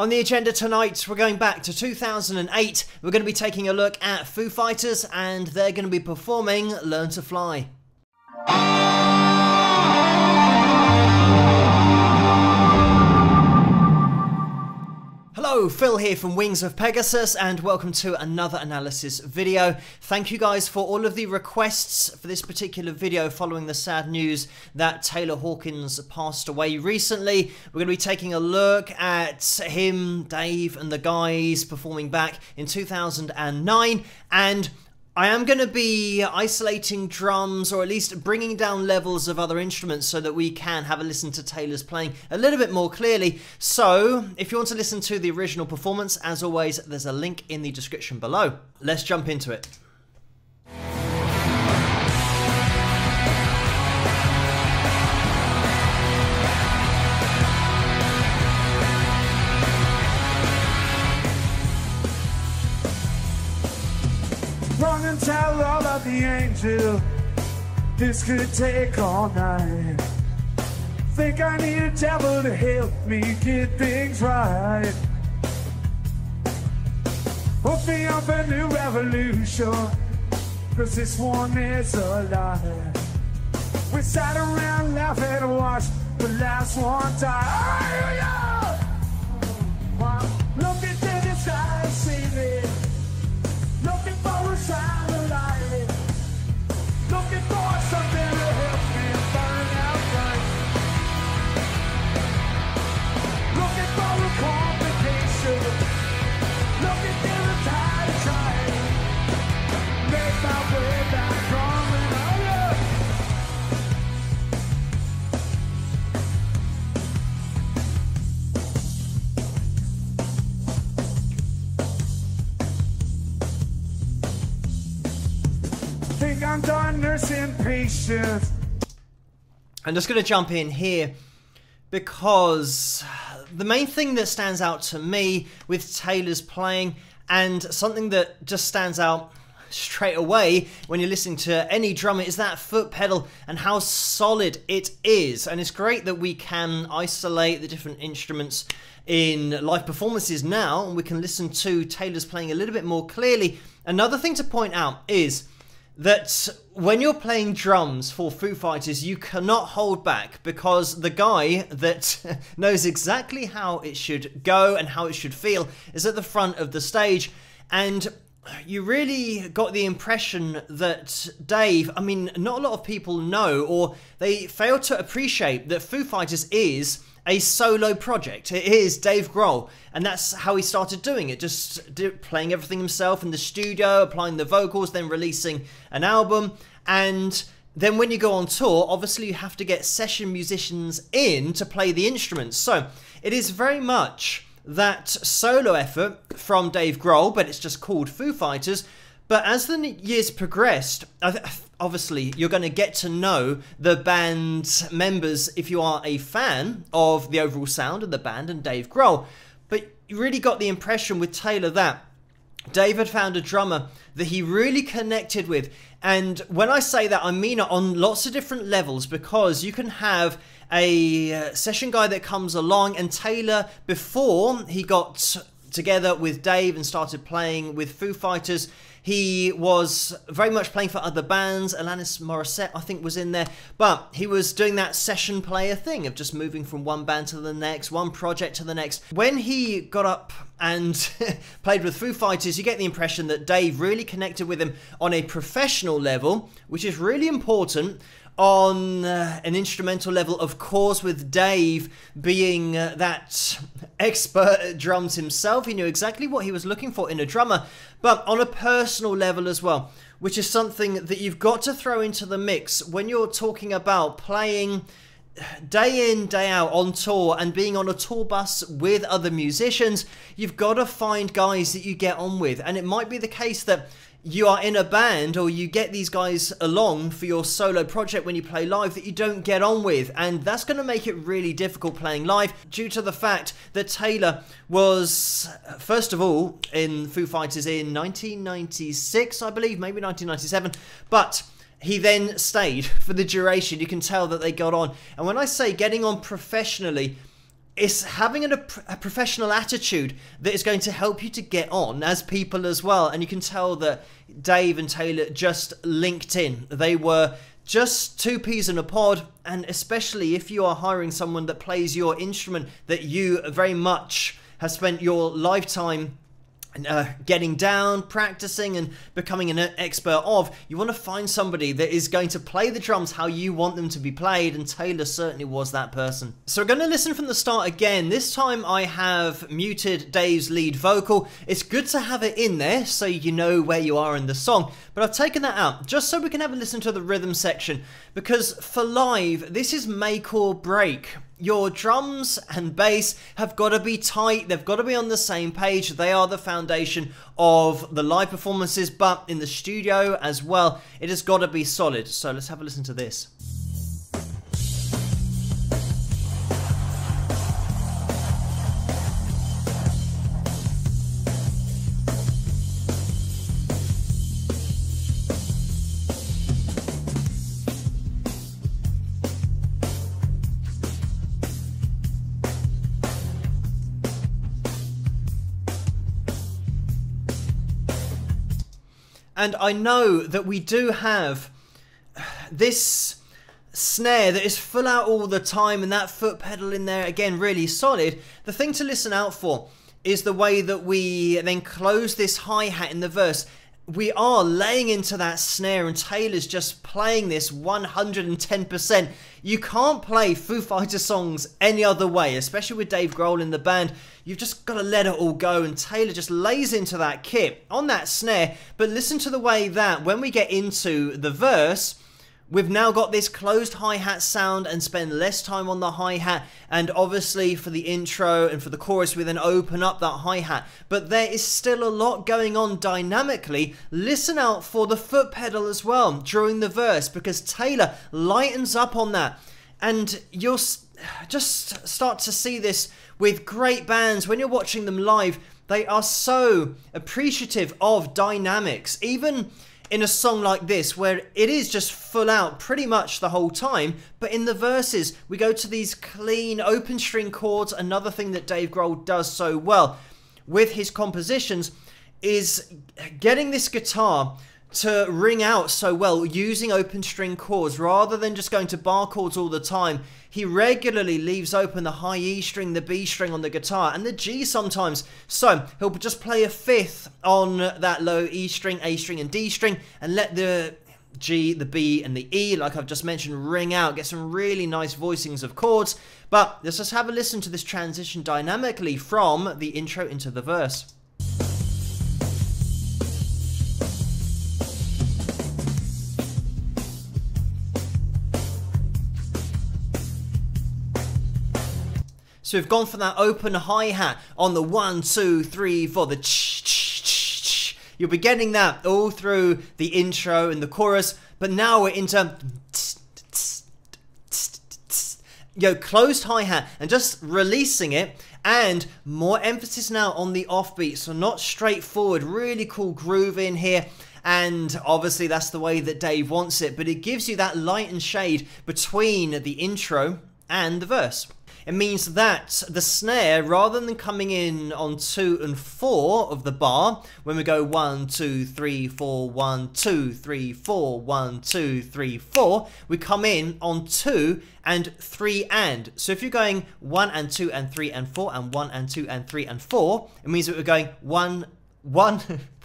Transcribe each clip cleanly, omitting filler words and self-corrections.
On the agenda tonight, we're going back to 2008. We're going to be taking a look at Foo Fighters, and they're going to be performing Learn to Fly. Hello, Phil here from Wings of Pegasus, and welcome to another analysis video. Thank you guys for all of the requests for this particular video following the sad news that Taylor Hawkins passed away recently. We're going to be taking a look at him, Dave, and the guys performing back in 2009, and I am going to be isolating drums, or at least bringing down levels of other instruments so that we can have a listen to Taylor's playing a little bit more clearly. So, if you want to listen to the original performance, as always, there's a link in the description below. Let's jump into it. Run and tell all of the angel, this could take all night. Think I need a devil to help me get things right. Open up a new revolution, cause this one is a lie. We sat around laughing and watched the last one die. Look into the sky, see me. Looking for a sign of life, looking for something to help me find out right. Looking for a complication, looking through the tide of time. Make my way back home and I'm done nursing patience. I'm just going to jump in here because the main thing that stands out to me with Taylor's playing, and something that just stands out straight away when you're listening to any drummer, is that foot pedal and how solid it is. And it's great that we can isolate the different instruments in live performances now, and we can listen to Taylor's playing a little bit more clearly. Another thing to point out is that when you're playing drums for Foo Fighters, you cannot hold back, because the guy that knows exactly how it should go and how it should feel is at the front of the stage. And you really got the impression that Dave, I mean, not a lot of people know, or they fail to appreciate, that Foo Fighters is a solo project. It is Dave Grohl, and that's how he started doing it, just playing everything himself in the studio, applying the vocals, then releasing an album. And then when you go on tour, obviously you have to get session musicians in to play the instruments. So it is very much that solo effort from Dave Grohl, but it's just called Foo Fighters. But as the years progressed, obviously you're going to get to know the band members if you are a fan of the overall sound of the band and Dave Grohl. But you really got the impression with Taylor that Dave had found a drummer that he really connected with. And when I say that, I mean it on lots of different levels, because you can have a session guy that comes along, and Taylor, before he got together with Dave and started playing with Foo Fighters, he was very much playing for other bands. Alanis Morissette, I think, was in there. But he was doing that session player thing of just moving from one band to the next, one project to the next. When he got up and played with Foo Fighters, you get the impression that Dave really connected with him on a professional level, which is really important. On an instrumental level, of course, with Dave being that expert at drums himself, he knew exactly what he was looking for in a drummer, but on a personal level as well, which is something that you've got to throw into the mix when you're talking about playing day in, day out on tour and being on a tour bus with other musicians. You've got to find guys that you get on with, and it might be the case that you are in a band, or you get these guys along for your solo project when you play live, that you don't get on with, and that's going to make it really difficult playing live, due to the fact that Taylor was, first of all, in Foo Fighters in 1996, I believe, maybe 1997, but he then stayed for the duration. You can tell that they got on, and when I say getting on professionally, It's having a professional attitude that is going to help you to get on as people as well. And you can tell that Dave and Taylor just linked in. They were just two peas in a pod, and especially if you are hiring someone that plays your instrument that you very much have spent your lifetime getting down, practicing and becoming an expert of, you want to find somebody that is going to play the drums how you want them to be played, and Taylor certainly was that person. So we're going to listen from the start again. This time I have muted Dave's lead vocal. It's good to have it in there so you know where you are in the song, but I've taken that out just so we can have a listen to the rhythm section, because for live this is make or break. Your drums and bass have got to be tight, they've got to be on the same page, they are the foundation of the live performances, but in the studio as well, it has got to be solid. So let's have a listen to this. And I know that we do have this snare that is full out all the time, and that foot pedal in there, again, really solid. The thing to listen out for is the way that we then close this hi-hat in the verse. We are laying into that snare, and Taylor's just playing this 110%. You can't play Foo Fighters songs any other way, especially with Dave Grohl in the band. You've just got to let it all go, and Taylor just lays into that kit on that snare. But listen to the way that when we get into the verse, we've now got this closed hi-hat sound and spend less time on the hi-hat, and obviously for the intro and for the chorus we then open up that hi-hat. But there is still a lot going on dynamically. Listen out for the foot pedal as well during the verse, because Taylor lightens up on that, and you'll just start to see this with great bands when you're watching them live. They are so appreciative of dynamics, even in a song like this where it is just full out pretty much the whole time. But in the verses we go to these clean open string chords. Another thing that Dave Grohl does so well with his compositions is getting this guitar to ring out so well using open string chords rather than just going to bar chords all the time. He regularly leaves open the high E string, the B string on the guitar, and the G sometimes. So he'll just play a fifth on that low E string, A string and D string, and let the G, the B and the E, like I've just mentioned, ring out. Get some really nice voicings of chords. But let's just have a listen to this transition dynamically from the intro into the verse. So we've gone for that open hi-hat on the 1, 2, 3, 4, the ch-ch-ch-ch. You'll be getting that all through the intro and the chorus, but now we're into closed hi-hat and just releasing it, and more emphasis now on the offbeat, so not straightforward, really cool groove in here. And obviously that's the way that Dave wants it, but it gives you that light and shade between the intro and the verse. It means that the snare, rather than coming in on 2 and 4 of the bar, when we go 1, 2, 3, 4, 1, 2, 3, 4, 1, 2, 3, 4, we come in on 2 and 3 and. So if you're going 1 and 2 and 3 and 4 and 1 and 2 and 3 and 4, it means that we're going 1, 1,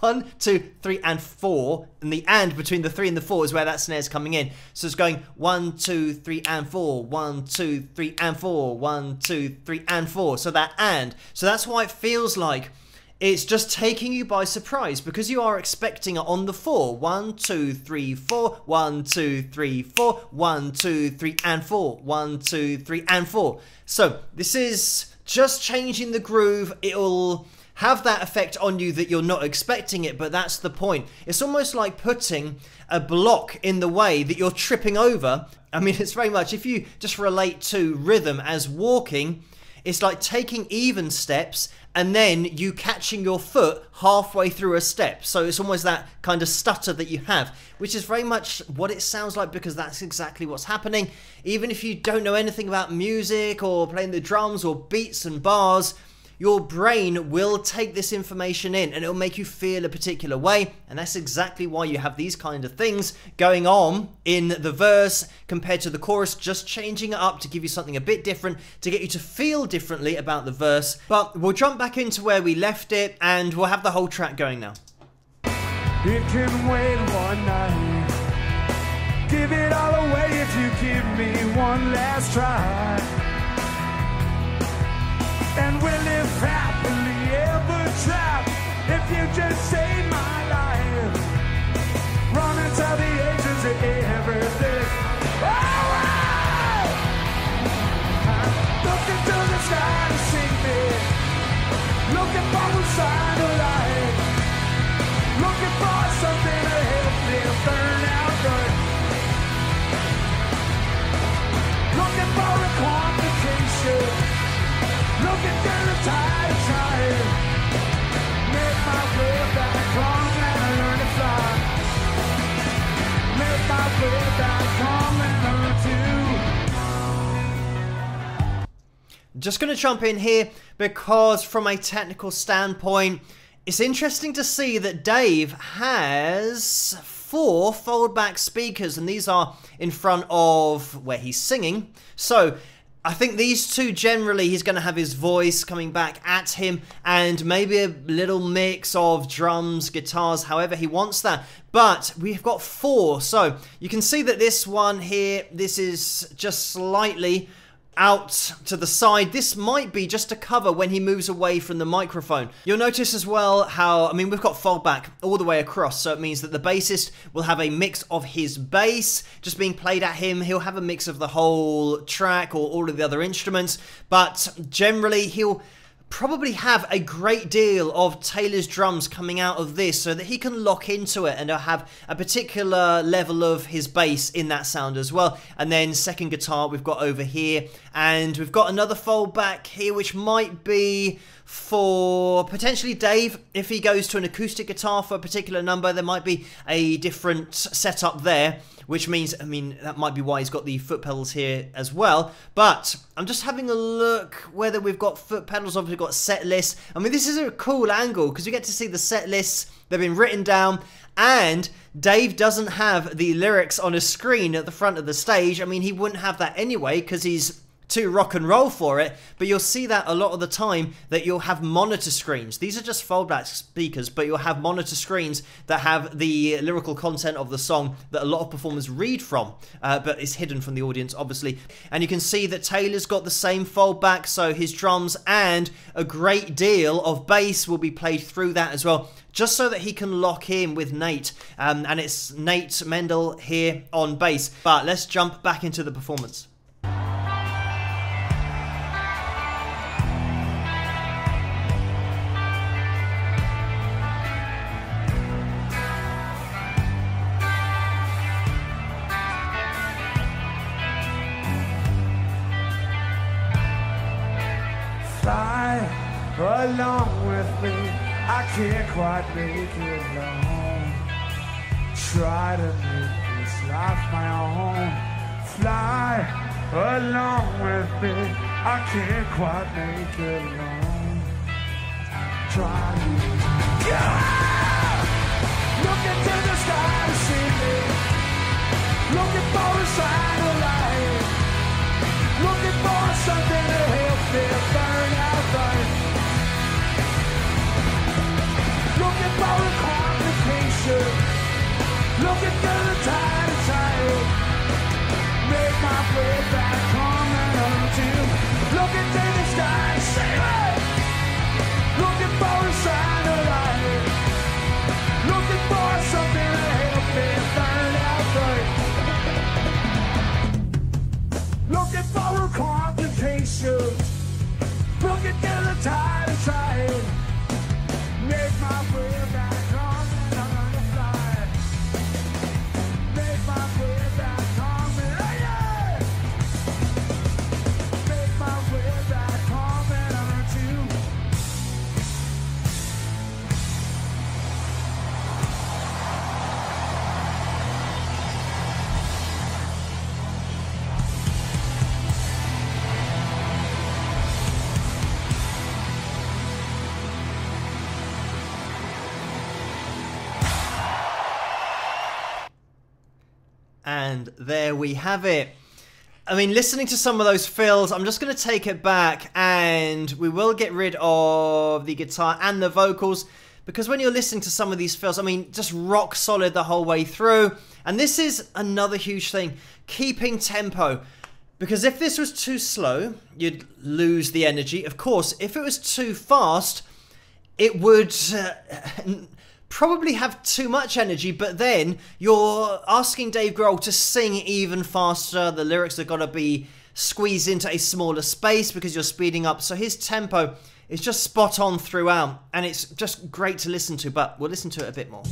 1, 2, 3 and 4, and the and between the 3 and the 4 is where that snare's coming in. So it's going 1, 2, 3 and 4, 1, 2, 3 and 4, 1, 2, 3 and 4. So that and. So that's why it feels like it's just taking you by surprise, because you are expecting it on the 4. 1, 2, 3, 4, 1, 2, 3, 4, 1, 2, 3 and 4, 1, 2, 3 and 4. So this is just changing the groove. It'll have that effect on you that you're not expecting it, but that's the point. It's almost like putting a block in the way that you're tripping over. I mean, it's very much, if you just relate to rhythm as walking, It's like taking even steps and then you catching your foot halfway through a step. So it's almost that kind of stutter that you have, which is very much what it sounds like, because that's exactly what's happening. Even if you don't know anything about music or playing the drums or beats and bars, your brain will take this information in and it'll make you feel a particular way. And that's exactly why you have these kind of things going on in the verse compared to the chorus, just changing it up to give you something a bit different, to get you to feel differently about the verse. But we'll jump back into where we left it and we'll have the whole track going now. You can wait one night. Give it all away if you give me one last try. And we'll live happily ever trapped if you just save my life. Run until the ages of everything. Alright! Looking to the sky to see me. Looking for a sign of life. Looking for something to help me burn out good. Looking for a complication. Looking through the tide of time. Make my way back home and learn to fly. Make my way back home and learn to. Just going to jump in here because from a technical standpoint, it's interesting to see that Dave has 4 fold-back speakers, and these are in front of where he's singing. So I think these two generally, he's going to have his voice coming back at him and maybe a little mix of drums, guitars, however he wants that. But we've got 4, so you can see that this one here, this is just slightly out to the side. This might be just a cover when he moves away from the microphone. You'll notice as well how, I mean, we've got fold back all the way across, so it means that the bassist will have a mix of his bass just being played at him. He'll have a mix of the whole track or all of the other instruments, but generally he'll probably have a great deal of Taylor's drums coming out of this so that he can lock into it and have a particular level of his bass in that sound as well. And then second guitar we've got over here, and we've got another fold back here which might be for potentially Dave. If he goes to an acoustic guitar for a particular number, there might be a different setup there, which means, I mean, that might be why he's got the foot pedals here as well. But I'm just having a look whether we've got foot pedals. Obviously got set lists. I mean, this is a cool angle because you get to see the set lists. They've been written down, and Dave doesn't have the lyrics on a screen at the front of the stage. I mean, he wouldn't have that anyway because he's too rock and roll for it, but you'll see that a lot of the time that you'll have monitor screens. These are just foldback speakers, but you'll have monitor screens that have the lyrical content of the song that a lot of performers read from, but it's hidden from the audience, obviously. And you can see that Taylor's got the same foldback, so his drums and a great deal of bass will be played through that as well, just so that he can lock in with Nate. And it's Nate Mendel here on bass. But let's jump back into the performance. Along with me, I can't quite make it alone. Try to make this life my own. Fly along with me, I can't quite make it alone. Try to look into the sky to see me. Looking for a sign of life. Looking for something to help me burn out right. Looking for a complication. Looking through the tide of time. Make my way back home and home to you. Looking to the sky to save it. Looking for a sign of life. Looking for something to help me burn out right. Looking for a complication. Looking through the tide of time. Make my way back home and I'm gonna fly. Make my way back home and I, yeah. Make my way back home. And there we have it. I mean, listening to some of those fills, I'm just going to take it back and we will get rid of the guitar and the vocals, because when you're listening to some of these fills, I mean, just rock solid the whole way through. And this is another huge thing, keeping tempo. Because if this was too slow, you'd lose the energy. Of course, if it was too fast, it would probably have too much energy. But then you're asking Dave Grohl to sing even faster. The lyrics have got to be squeezed into a smaller space because you're speeding up. So his tempo is just spot on throughout. And it's just great to listen to, but we'll listen to it a bit more.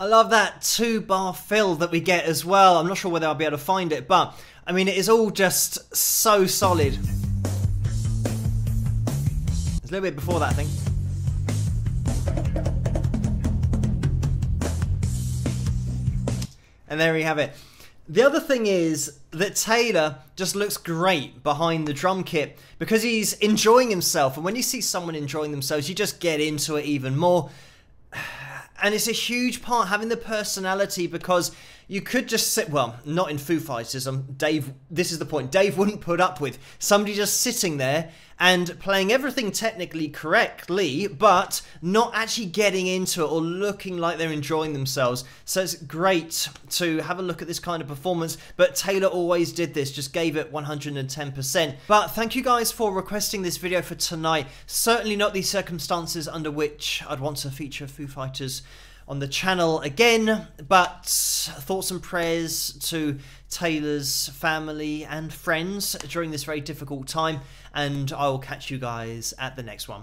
I love that 2-bar fill that we get as well. I'm not sure whether I'll be able to find it, but I mean, it is all just so solid. It's a little bit before that thing. And there we have it. The other thing is that Taylor just looks great behind the drum kit because he's enjoying himself. And when you see someone enjoying themselves, you just get into it even more. And it's a huge part, having the personality, because you could just sit, well, not in Foo Fighters, Dave, this is the point, Dave wouldn't put up with somebody just sitting there and playing everything technically correctly, but not actually getting into it or looking like they're enjoying themselves. So it's great to have a look at this kind of performance, but Taylor always did this, just gave it 110%. But thank you guys for requesting this video for tonight. Certainly not the circumstances under which I'd want to feature Foo Fighters on the channel again, but thoughts and prayers to Taylor's family and friends during this very difficult time, and I will catch you guys at the next one.